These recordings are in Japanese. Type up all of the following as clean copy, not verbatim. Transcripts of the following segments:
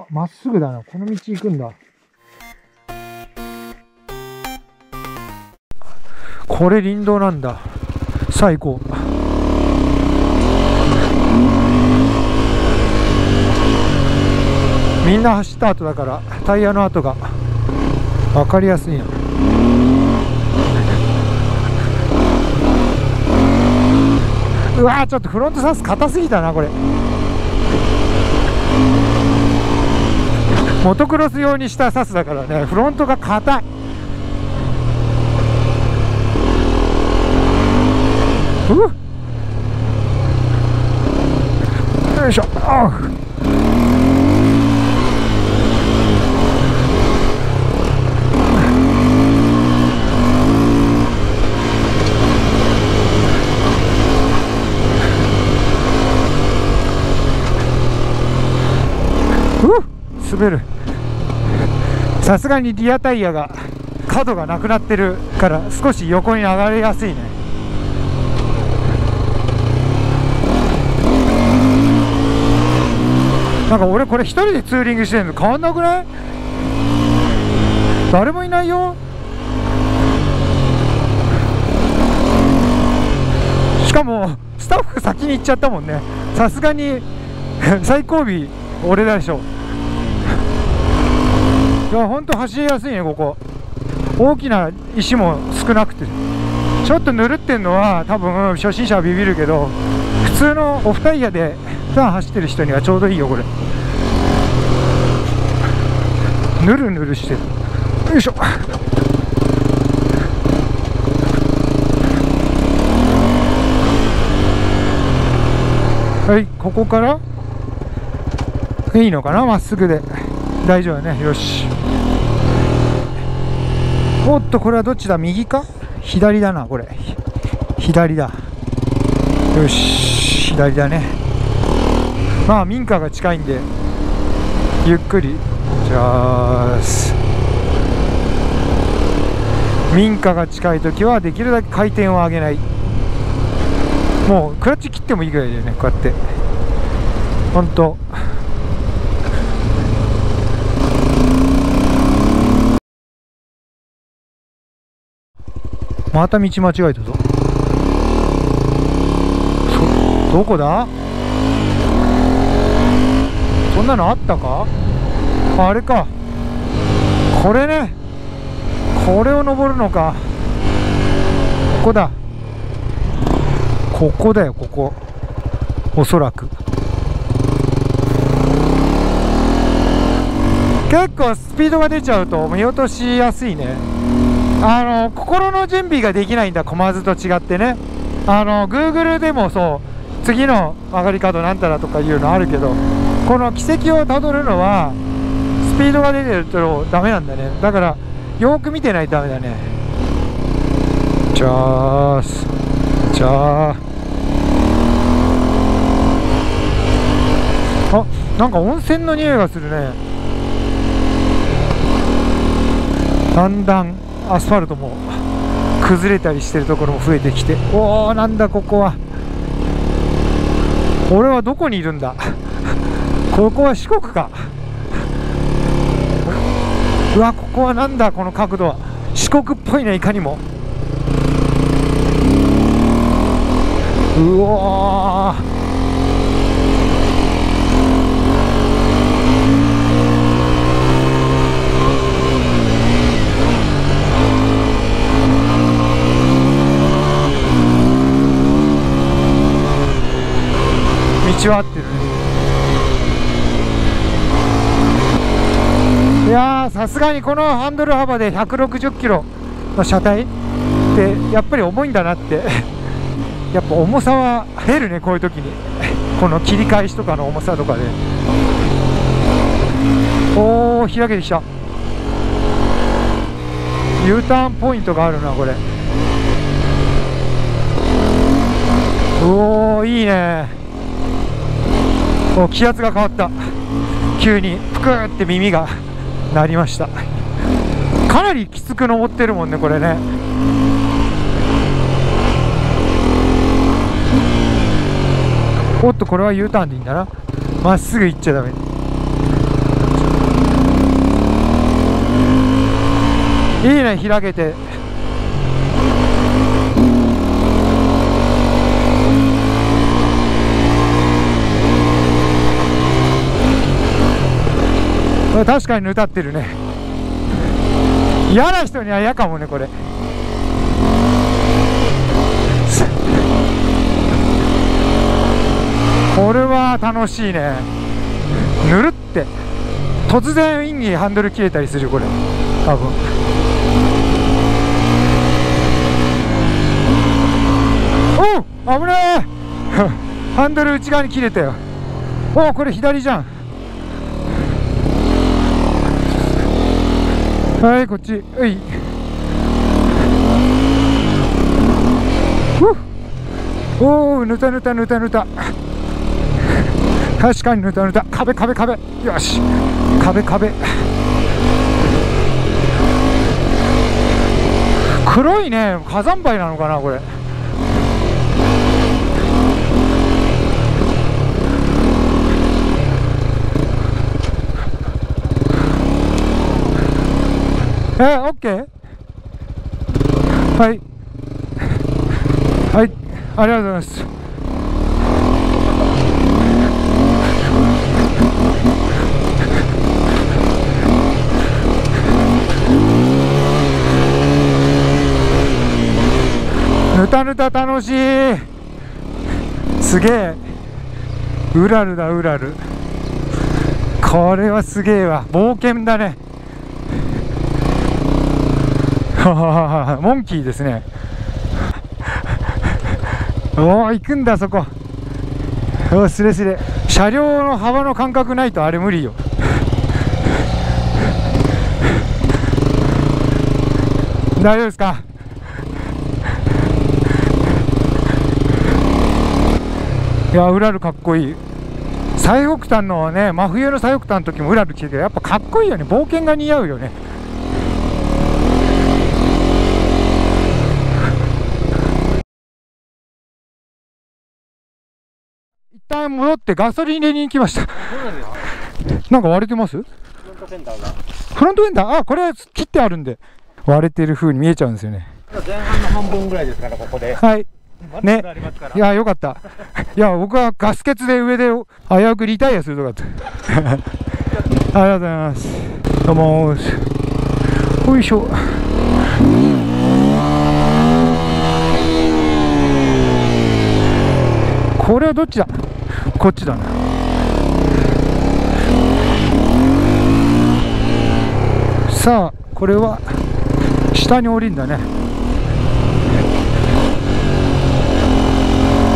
あ、まっすぐだな。この道行くんだ。これ林道なんだ。最高。みんな走った後だからタイヤの跡が分かりやすいな。うわー、ちょっとフロントサス硬すぎたなこれ。モトクロス用にしたサスだからね、フロントが硬い。よいしょ。滑る。さすがにリアタイヤが角がなくなってるから少し横に流れやすいね。なんか俺これ一人でツーリングしてるの変わんなくない？誰もいないよ。しかもスタッフ先に行っちゃったもんね。さすがに最後尾俺らでしょ。いや、ほんと走りやすいねここ。大きな石も少なくて、ちょっとぬるってんのは多分初心者はビビるけど、普通のオフタイヤで普段走ってる人にはちょうどいいよこれ。ぬるぬるしてる。よいしょ。はい、ここからいいのかな、まっすぐで大丈夫だね。よし。おっと、これはどっちだ、右か左だなこれ。左だ。よし、左だね。まあ民家が近いんでゆっくりじゃーす。民家が近い時はできるだけ回転を上げない。もうクラッチ切ってもいいぐらいだよねこうやって。ほんとまた道間違えたぞ。どこだ、そんなのあったか。あれかこれね、これを登るのか。ここだ、ここだよここ、おそらく。結構スピードが出ちゃうと見落としやすいね。心の準備ができないんだ、駒津と違ってね。Google でもそう次の曲がり角なんたらとかいうのあるけど、この軌跡をたどるのはスピードが出てるとダメなんだね。だからよく見てないとダメだね。じゃあす、じゃあ、あ、なんか温泉の匂いがするね。だんだんアスファルトも崩れたりしてるところも増えてきて、おお、なんだここは。俺はどこにいるんだ。ここは四国か。うわ、ここはなんだこの角度は。四国っぽいね、いかにも。うわー、道は合ってるね。いやー、さすがにこのハンドル幅で160キロの車体ってやっぱり重いんだなってやっぱ重さは出るねこういう時にこの切り返しとかの重さとかで。おお、開けてきた。 U ターンポイントがあるなこれ。おお、いいね。お、気圧が変わった。急にプクーって耳がなりました。かなりきつく登ってるもんねこれね。おっと、これは U ターンでいいんだな。まっすぐ行っちゃダメ。いいね、開けて。確かにぬたってるね。嫌な人には嫌かもね、これ。これは楽しいね。ぬるって、突然インにハンドル切れたりする、これ多分。おっ、危ないハンドル内側に切れたよ。おお、これ左じゃん。はい、こっち。うい、おお、ぬたぬたぬたぬた。確かにぬたぬた。壁壁壁、よし、壁壁。黒いね、火山灰なのかな、これ。オッケー。はいはい、ありがとうございます。ぬたぬた楽しい。すげえ、うらるだ、うらる。これはすげえわ、冒険だね。モンキーですね。おお、行くんだ、そこ。お、すれすれ。車両の幅の感覚ないとあれ無理よ。大丈夫ですか？いや、ウラルかっこいい。最北端のね、真冬の最北端の時もウラル着てるけど、やっぱかっこいいよね。冒険が似合うよね。一旦戻ってガソリン入れに行きました。なんか割れてます？フロントフェンダーが、フロントフェンダー、あ、これ切ってあるんで割れてる風に見えちゃうんですよね。前半の半分ぐらいですから、ここで。はいね、いや、よかった。いや、僕はガス欠で上で危うくリタイアするとかってありがとうございます。どうもー。よいしょ。これはどっちだ？こっちだな。さあ、これは下に降りるんだね。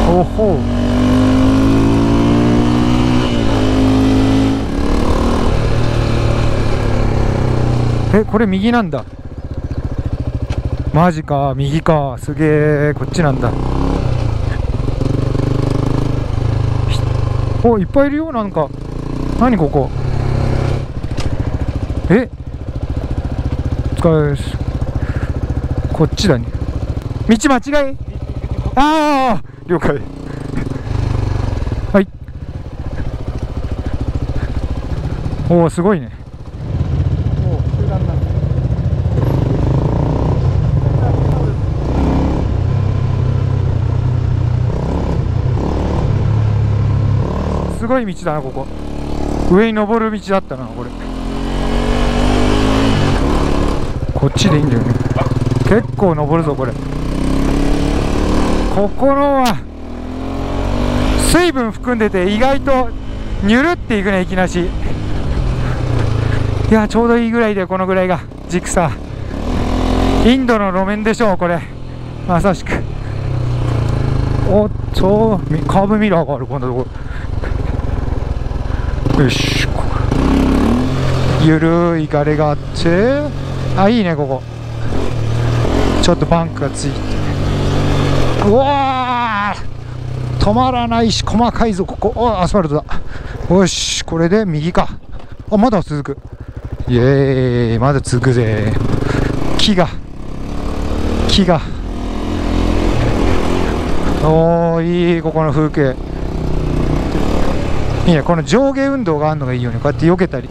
おほう。え、これ右なんだ。マジか、右か。すげえ、こっちなんだ。お、いっぱいいるよ。なんか、何ここ。え、お疲れです。こっちだね。道間違い。ああ、了解はい。おお、すごいね。おお、集団なんだ。すごい道だな、ここ。上に登る道だったな、これ。こっちでいいんだよね。結構登るぞ、これ。ここのは水分含んでて、意外とにゅるっていくね、いきなし。いや、ちょうどいいぐらいで、このぐらいが軸さ。インドの路面でしょう、これ、まさしく。おっと、カーブミラーがある、こんなところ。よし、ここゆるいがれがあって、あ、いいね、ここ。ちょっとバンクがついて、うわー、止まらないし、細かいぞ、ここ。お、アスファルトだ。よし、これで右か。あ、まだ続く。イエーイ、まだ続くぜ。木がおー、いい、ここの風景いいね。この上下運動があるのがいいよね。こうやって避けたり。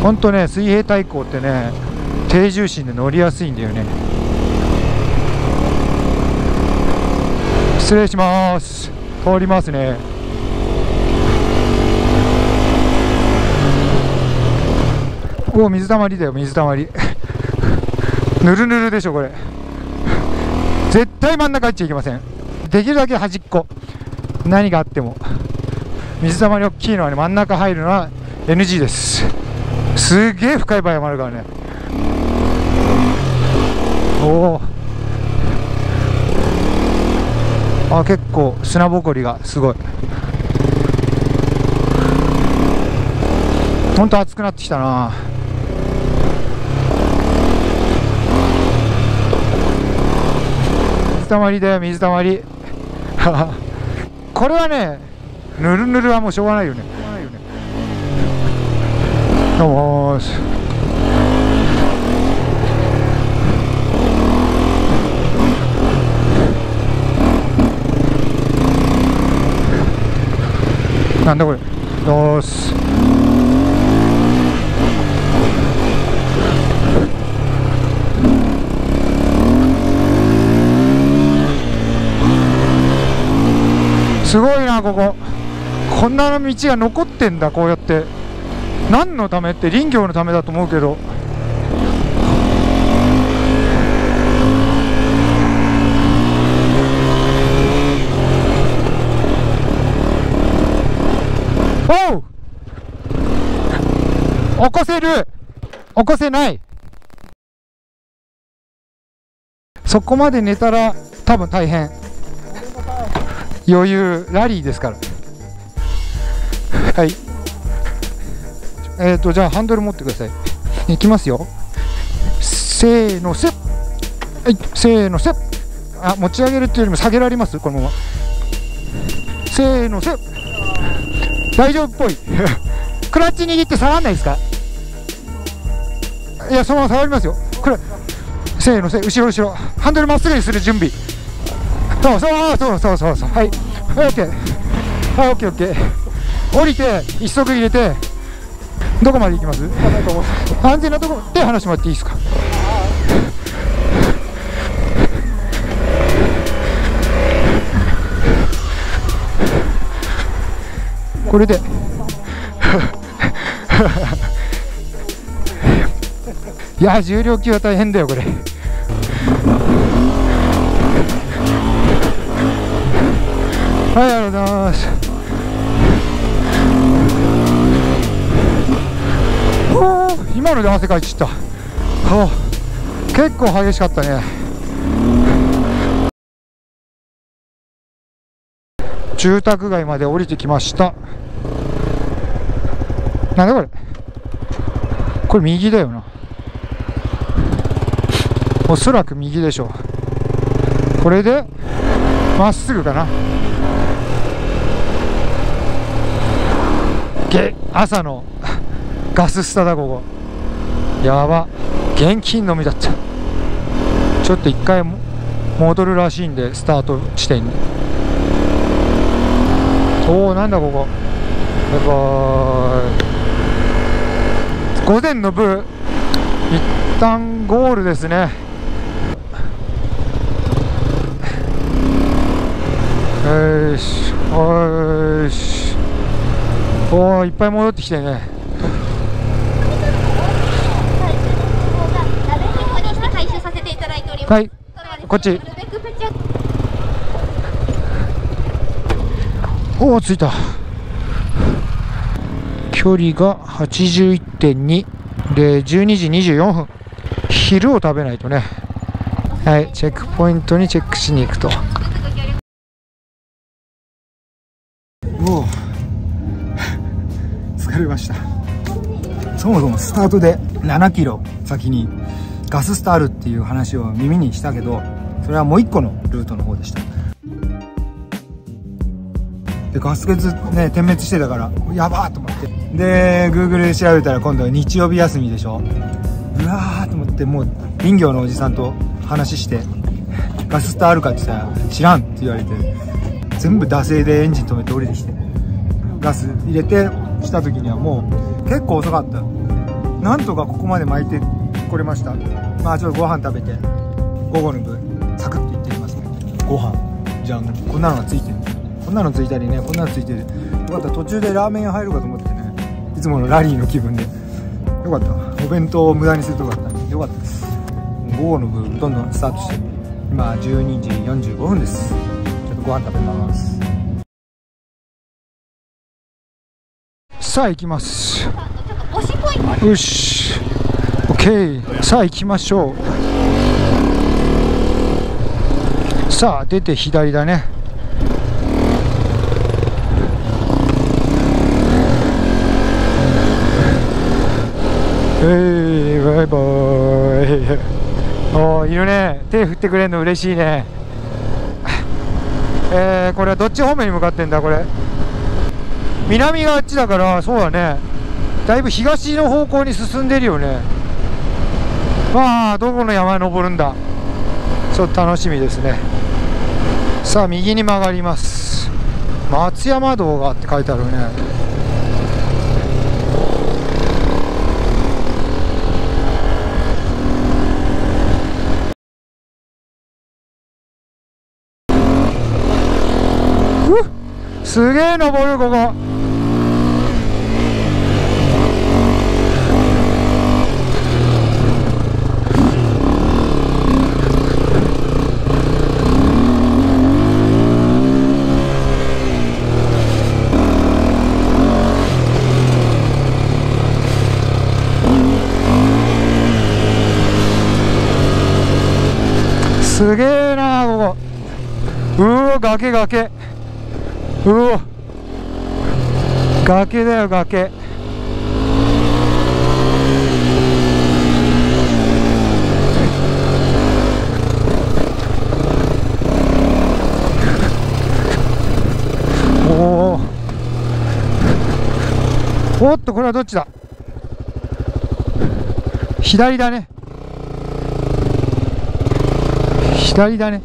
ほんとね、水平対向ってね低重心で乗りやすいんだよね。失礼します。通りますね。おお、水たまりだよ、水たまり。ぬるぬるでしょこれ。絶対真ん中入っちゃいけません。できるだけ端っこ、何があっても。水たまり大きいのはね、真ん中入るのは NG です。すげえ深い場合もあるからね。おお、あ、結構砂ぼこりがすごい。ほんと暑くなってきたな。水たまりだよ、水たまり。これはね、ぬるぬるはもうしょうがないよね。どうもーす。なんだこれ。どうす。すごいな、ここ。こんなの道が残ってんだ、こうやって。何のためって、林業のためだと思うけど、おう、起こせる、起こせない。そこまで寝たら多分大変。余裕、ラリーですから。はい、じゃあハンドル持ってください。いきますよ。せーのせっ、はい、せーのせっ。あ、持ち上げるっていうよりも下げられます、このまま。せーのせっ。大丈夫っぽい。クラッチ握って下がらないですか。いや、そのまま触りますよ。これ、せーのせっ、後ろ後ろ。ハンドルまっすぐにする準備。そうそうそうそうそうそう。はい、オッケー。はい、オッケーオッケー。降りて一足入れて。どこまで行きます？安全なところで話してもらっていいですか？これでいや、重量級は大変だよこれ。はい、ありがとうございます。今ので汗かいちゃった。はあ、結構激しかったね。住宅街まで降りてきました。なんだこれ。これ右だよな、おそらく右でしょう。これでまっすぐかな。朝のガススタだ、ここ。やば、現金のみだった。ちょっと一回戻るらしいんで、スタート地点に。おお、なんだここ。やばい。午前の部一旦ゴールですね。よし、よし。おお、いっぱい戻ってきてね。はい、こっち。おお、着いた。距離が 81.2 で12時24分。昼を食べないとね。はい、チェックポイントにチェックしに行くと。おお、疲れました。そもそもスタートで7キロ先にガススタあるっていう話を耳にしたけど、それはもう一個のルートの方でした。で、ガス欠ね、点滅してたからやばーと思って、で Google で調べたら今度は日曜日休みでしょ。うわーと思って、もう林業のおじさんと話して、ガススタあるかって言ったら知らんって言われて、全部惰性でエンジン止めて降りてきて、ガス入れてした時にはもう結構遅かった。なんとかここまで巻いてこれました。まあちょっとご飯食べて午後の分サクッといってみますね。ご飯じゃあこんなのがついてる、こんなのついたりね、こんなのついてる。よかった、途中でラーメン入るかと思ってね、いつものラリーの気分でよかった。お弁当を無駄にするとこだったんでよかったです。午後の分どんどんスタートして、今12時45分です。ちょっとご飯食べます。さあ行きます。よし OK、 さあ行きましょう。さあ出て左だね。バイバーイ。おー、いるね。手振ってくれんの嬉しいね。これはどっち方面に向かってんだこれ。南があっちだから、そうだね、だいぶ東の方向に進んでるよね。まあどこの山に登るんだ、ちょっと楽しみですね。さあ右に曲がります。松山道がって書いてあるね。すげえ登るここ。すげえなここ。うお、崖崖。うお、崖だよ崖。おお、おっと、これはどっちだ。左だね、左だね。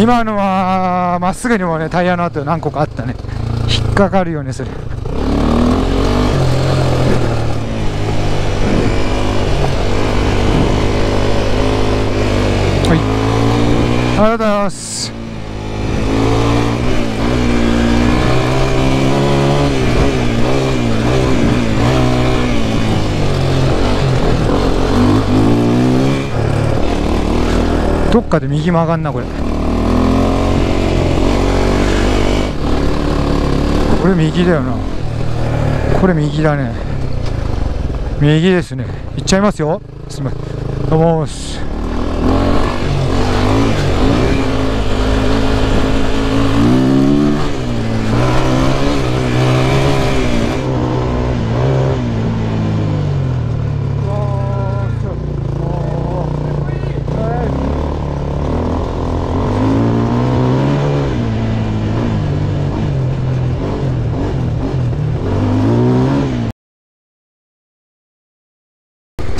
今のはまっすぐにもね、タイヤの跡何個かあったね。引っかかるよねそれ。はい、ありがとうございます。どっかで右曲がんなこれ。これ右だよな。これ右だね。右ですね。行っちゃいますよ。すみません。どうもーす。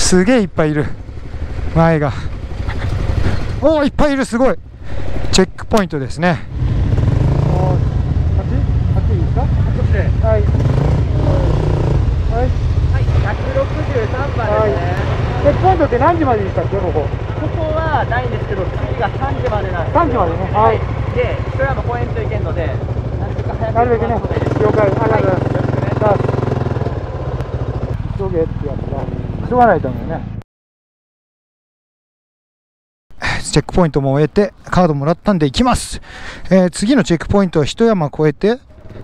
すげえいっぱいいる、前が。おお、いっぱいいる、すごい。チェックポイントですね。チェックポイントって何時まででしたっけ、ここ。ここはないんですけど、次が3時までなんです。3時までね。はい。で、富山公園と行けるので、なるべく早く。なるべくね。了解。ありがとうございます。急げってやつだ。急がないと思うね。チェックポイントも終えてカードもらったんで行きます。次のチェックポイントは一山越えて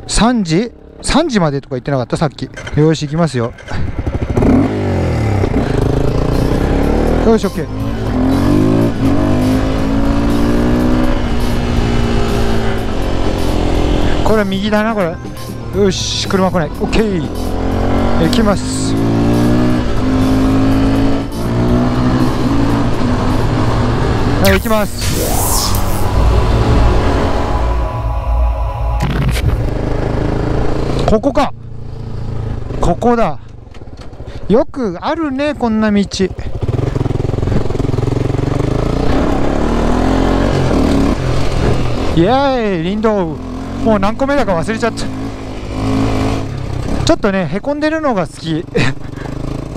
3時までとか言ってなかったさっき。よし行きますよ。よし OK。これ右だなこれ。よし車来ない OK。 行きます。はい、行きます。ここか、ここだ。よくあるねこんな道。イエーイ林道。もう何個目だか忘れちゃった。ちょっとねへこんでるのが好き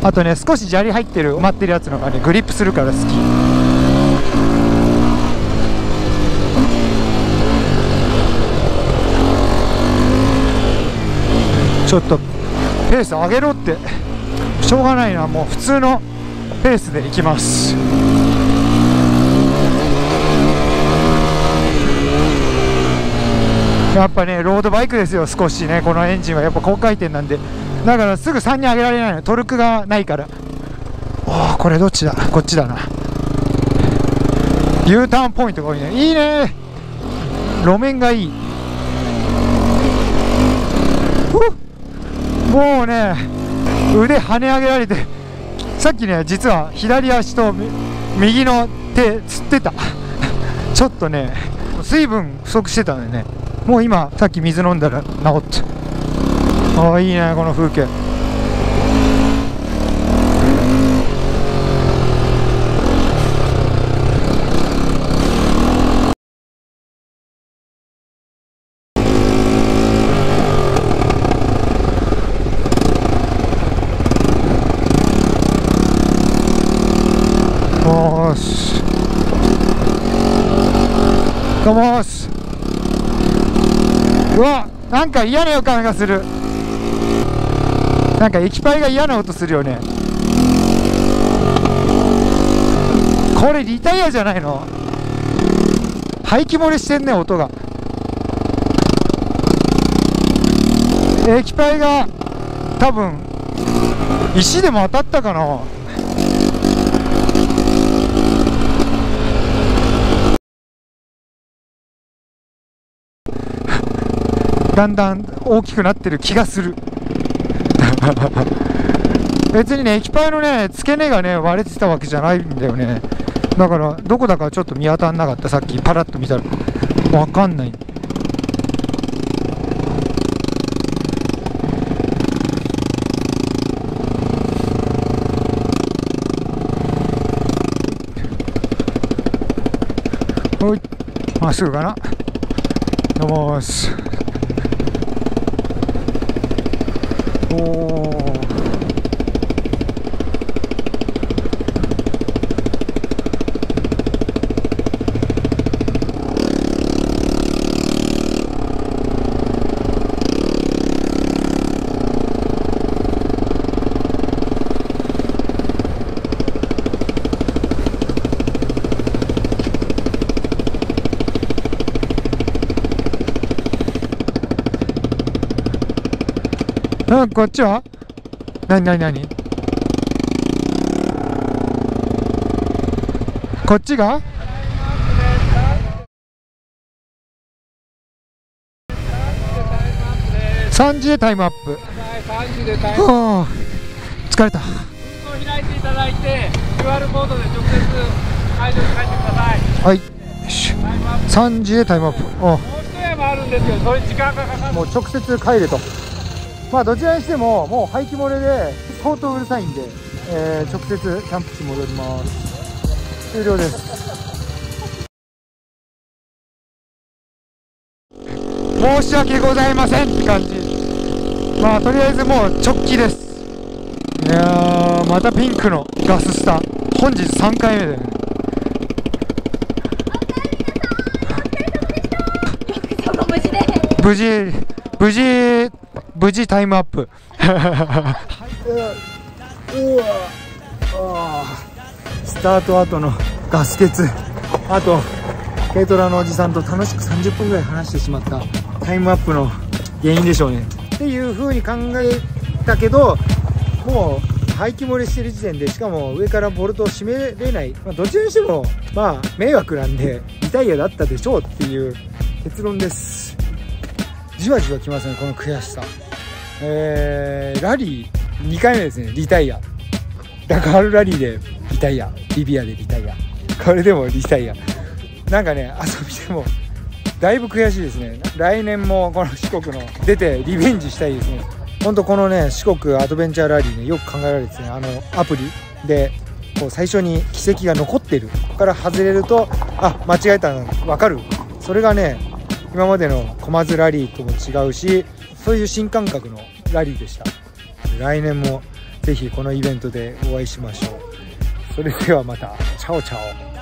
あとね少し砂利入ってる埋まってるやつのがねグリップするから好き。ちょっとペース上げろってしょうがないな、もう普通のペースで行きます。やっぱねロードバイクですよ。少しねこのエンジンはやっぱ高回転なんで、だからすぐ3に上げられないの、トルクがないから。おおこれどっちだ、こっちだな。 U ターンポイントが多いね。いいね、路面がいい。もうね腕跳ね上げられて、さっきね実は左足と右の手つってたちょっとね水分不足してたんでね、もう今さっき水飲んだら治って。ああいいねこの風景。うわなんか嫌な予感がする。なんか液体が嫌な音するよね。これリタイアじゃないの、排気漏れしてんね音が。液体が多分石でも当たったかな。だんだん大きくなってる気がする別にね液体のね付け根がね割れてたわけじゃないんだよね。だからどこだかちょっと見当たんなかった、さっきパラッと見たら分かんない。ほいまっすぐかな。どうもーす。なんかこっちは何こっちが3時でタイムアップ。おお疲れた。開いていただいて QR コードで直接会場に帰ってください。はい、3時でタイムアップ。もう一山あるんですけど、それ時間がかかる。もう直接帰れと。まあどちらにしてももう排気漏れで相当うるさいんで、直接キャンプ地戻ります。終了です申し訳ございませんって感じ。まあとりあえずもう直帰です。いやまたピンクのガススタ本日3回目で、ね、無事タイムアップうわあスタート後のガス欠、あと軽トラのおじさんと楽しく30分ぐらい話してしまったタイムアップの原因でしょうねっていう風に考えたけど、もう排気漏れしてる時点で、しかも上からボルトを締めれない、まあ、どちらにしてもまあ迷惑なんでリタイアだったでしょうっていう結論です。じわじわきますねこの悔しさ。ラリー2回目ですね、リタイア。ダカールラリーでリタイア、リビアでリタイア、これでもリタイア。なんかね遊びでもだいぶ悔しいですね。来年もこの四国の出てリベンジしたいですね。ほんとこのね四国アドベンチャーラリーね、よく考えられてですね、あのアプリでこう最初に軌跡が残ってる、ここから外れるとあ間違えたの分かる、それがね今までのコマズラリーとも違うし、そういう新感覚のラリーでした。来年もぜひこのイベントでお会いしましょう。それではまた、チャオチャオ。